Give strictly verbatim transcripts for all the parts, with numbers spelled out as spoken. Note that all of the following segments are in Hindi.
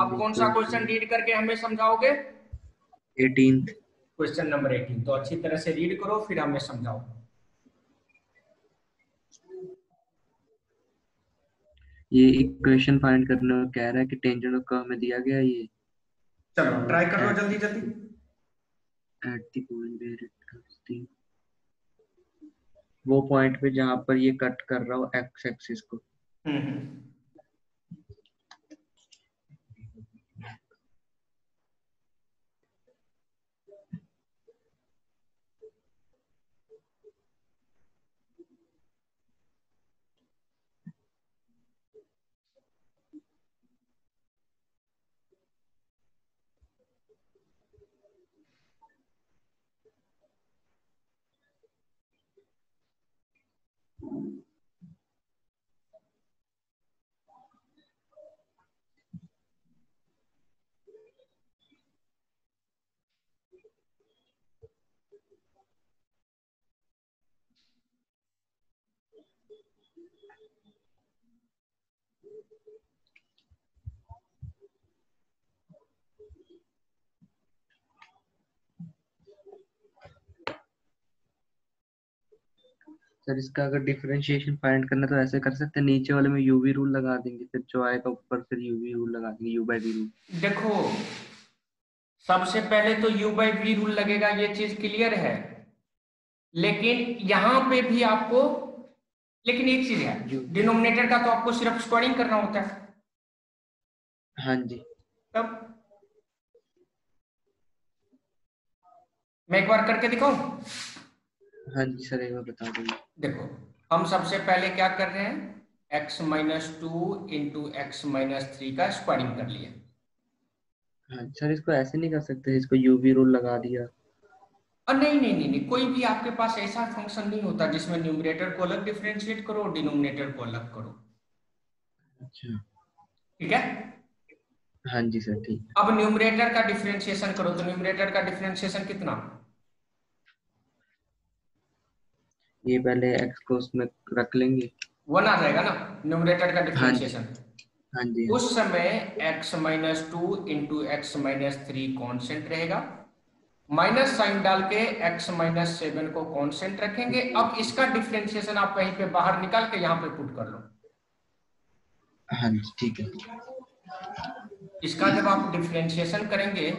अब कौन सा क्वेश्चन रीड करके हमें समझाओगे? अठारहवां क्वेश्चन नंबर अठारह। तो अच्छी तरह से रीड करो फिर हमें समझाओ। ये इक्वेशन फाइंड करने को कह रहा है कि टेंजेंट का हमें दिया गया ये। चलो ट्राई कर लो जल्दी जल्दी। At the point where it comes the, वो पॉइंट पे जहां पर ये कट कर रहा हो एक्स एक्सिस को। हम्म सर इसका अगर डिफरेंशिएशन फाइंड करना तो ऐसे कर सकते हैं, नीचे वाले में यूवी रूल लगा देंगे, फिर जो आएगा ऊपर फिर यूवी रूल लगा देंगे, यू बाय वी रूल। देखो सबसे पहले तो यू बाय वी रूल लगेगा, ये चीज क्लियर है, लेकिन यहाँ पे भी आपको, लेकिन एक चीज है, डिनोमिनेटर का तो आपको सिर्फ स्क्वायरिंग करना होता है। हाँ जी, तब मैं एक बार करके दिखाऊं? हाँ जी सर एक बार बता दीजिए। देखो हम सबसे पहले क्या कर रहे हैं, x minus two into x minus three का स्क्वायरिंग कर लिया। हाँ सर इसको ऐसे नहीं कर सकते, इसको यूवी रूल लगा दिया। नहीं, नहीं नहीं नहीं कोई भी आपके पास ऐसा फंक्शन नहीं होता जिसमें न्यूमरेटर को अलग डिफरेंशिएट करो और डिनोमिनेटर को अलग करो। अच्छा ठीक है। हाँ जी सर ठीक। अब न्यूमरेटर का डिफरेंशिएशन करो, तो न्यूमरेटर का डिफरेंशिएशन कितना, ये पहले एक्स को उसमें रख लेंगे, वन आ जाएगा ना न्यूमरेटर का डिफरेंशिएशन। हाँ जी। उस समय x minus two into x minus three constant रहेगा, माइनस साइन डाल के एक्स माइनस सेवन को कांस्टेंट रखेंगे। अब इसका डिफरेंशिएशन आप कहीं पे बाहर निकाल के यहाँ पे पुट कर लो। हाँ ठीक है। इसका जब आप डिफरेंशिएशन करेंगे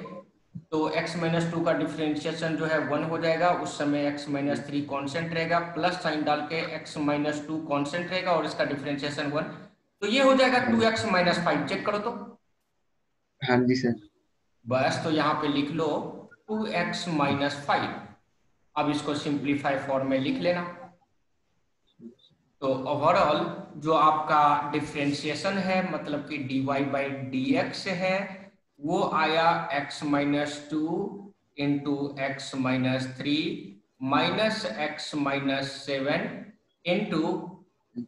तो x माइनस टू का डिफरेंशिएशन जो है वन हो जाएगा, उस समय x माइनस थ्री कॉन्स्टेंट रहेगा, प्लस साइन डाल के x माइनस टू कॉन्स्टेंट रहेगा और इसका डिफरेंशिएशन वन, तो ये हो जाएगा two x minus five. Check करो तो। हाँ जी सर। बस तो यहाँ पे लिख लो टू एक्स माइनस फाइव। अब इसको सिंप्लीफाई फॉर्म में लिख लेना, तो ओवरऑल जो आपका डिफरेंशिएशन है मतलब कि dy बाई dx है, वो आया x minus two into x minus three minus x minus seven into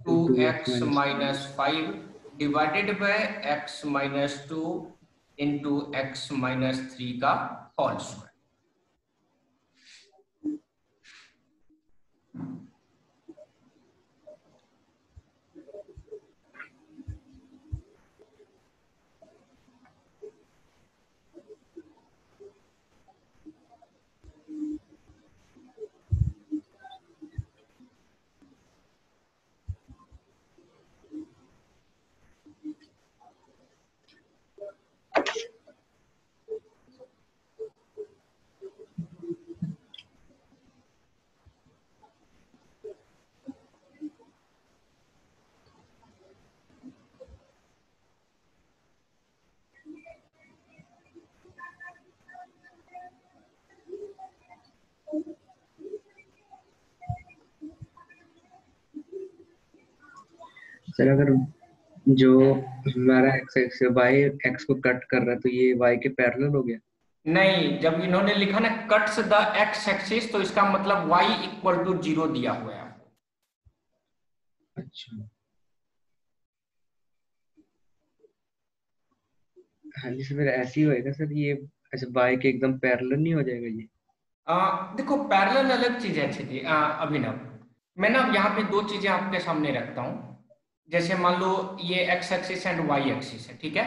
two x minus five divided by x minus two into x minus three का होल स्क्वायर। सर अगर जो हमारा x x y x को कट कर रहा है तो ये y के पैरेलल हो गया? नहीं, जब इन्होंने लिखा ना कट्स द x एक्सिस तो इसका मतलब y इक्वल टू जीरो दिया हुआ है। अच्छा हाँ जी सर, ऐसे ही होएगा सर ये। अच्छा y के एकदम पैरेलल नहीं हो जाएगा ये? आ, देखो पैरेलल अलग चीज है जी। अभिनव मैं ना यहाँ पे दो चीजें आपके सामने रखता हूँ, जैसे मान लो ये x axis and y axis है, ठीक है?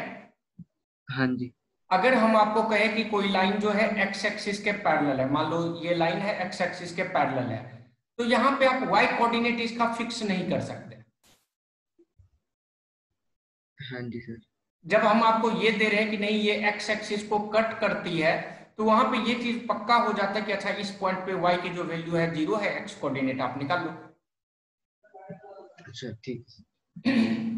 हाँ जी। अगर हम आपको कहें कि कोई लाइन जो है एक्स एक्सिस के पैरेलल है, मान लो ये लाइन है एक्स एक्सिस के पैरेलल है, तो यहाँ पे आप वाई कोऑर्डिनेट इसका फिक्स नहीं कर सकते। हाँ जी सर। जब हम आपको ये दे रहे हैं कि नहीं ये एक्स एक्सिस को कट करती है, तो वहां पे ये चीज पक्का हो जाता है कि अच्छा इस पॉइंट पे वाई की जो वैल्यू है जीरो है, एक्स कोऑर्डिनेट आप निकाल लो। अच्छा ठीक।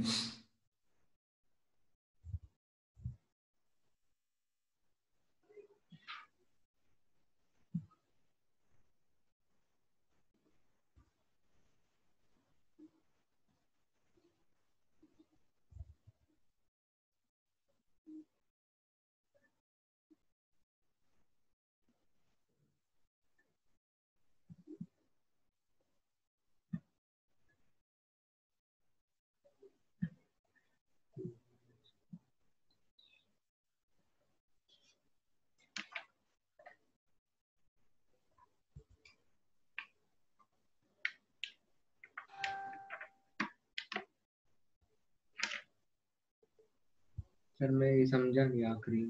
सर मैं ये समझा नहीं, आखिरी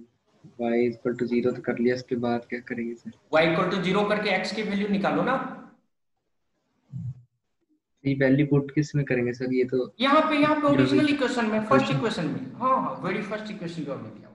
y इक्वल टू जीरो तो कर लिया, इसके बाद क्या करेंगे sir? y equal to zero करके x की वैल्यू निकालो ना। ये वैल्यू पुट किस में करेंगे सर? ये तो यहाँ पे यहाँ पे ओरिजिनल इक्वेशन में, फर्स्ट इक्वेशन में। हाँ हाँ वेरी फर्स्ट इक्वेशन जो आपने दिया।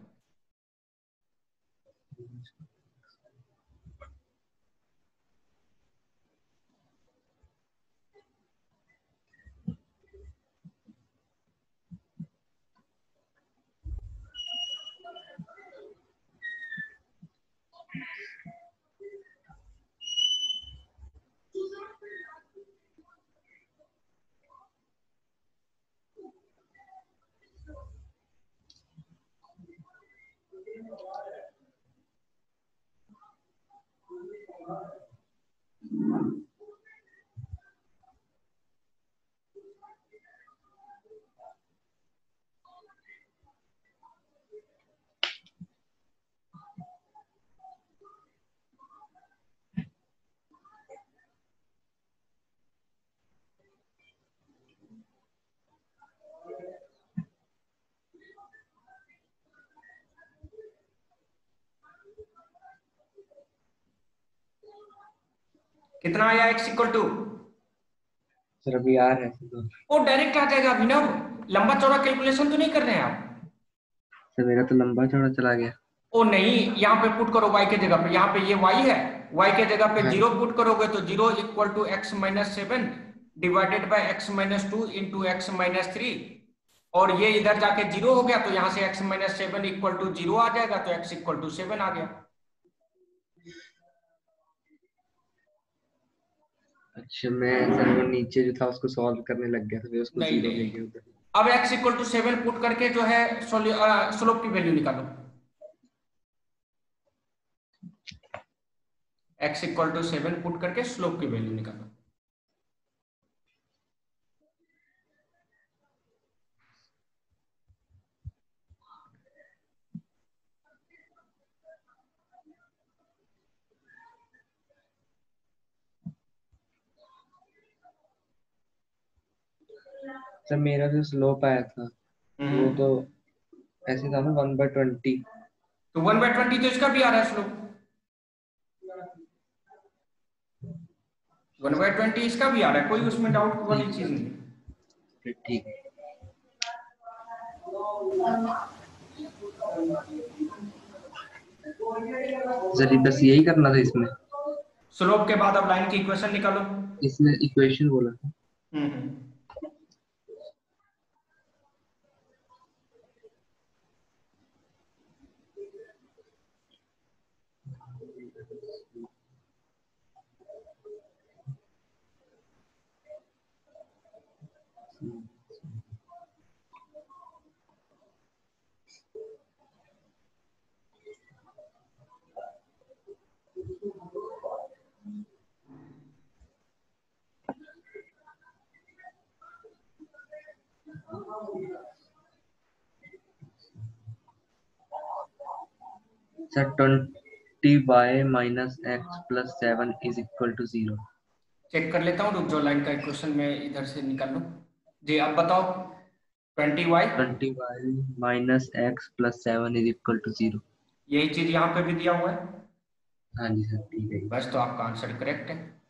कितना आया x इक्वल टू? सर अभी आ रहा है वो डायरेक्ट आ जाएगा अभी ना, लंबा चौड़ा कैलकुलेशन तो नहीं कर रहे हैं आप? सर मेरा तो लंबा चौड़ा चला गया। ओ नहीं, यहाँ पे पुट करो y के जगह पे, यहाँ पे ये y है, y के जगह पे जीरो पुट करोगे तो zero equal to x minus seven divided by x minus two into x minus three, और ये इधर जाके जीरो हो गया तो यहाँ से x minus seven equal to zero आ जाएगा, तो एक्स इक्वल टू सेवन आ गया। अच्छा मैं सर वो नीचे जो था उसको सॉल्व करने लग गया था, उसको जीरो ले गया। अब x equal to seven put करके जो है स्लोप की वैल्यू निकालो। x equal to seven put करके स्लोप की वैल्यू निकालो। सर मेरा जो स्लोप आया था वो तो ऐसे था ना वन बाय ट्वेंटी, तो वन बाय ट्वेंटी तो इसका भी आ रहा है स्लोप, वन बाय ट्वेंटी इसका भी आ रहा है, कोई उसमें डाउट वाली चीज नहीं। ठीक सर बस यही करना था इसमें, स्लोप के बाद अब लाइन की इक्वेशन निकालो। इसने इक्वेशन बोला था। Hmm sir twenty by minus x plus seven is equal to zero. Check कर लेता हूँ, रुक जाओ, लाइन का इक्वेशन में इधर से निकाल लो जी। आप बताओ twenty y twenty y minus x plus seven is equal to zero. यही चीज यहाँ पे भी दिया हुआ है। हाँ जी सर ठीक है, बस तो आपका आंसर करेक्ट है।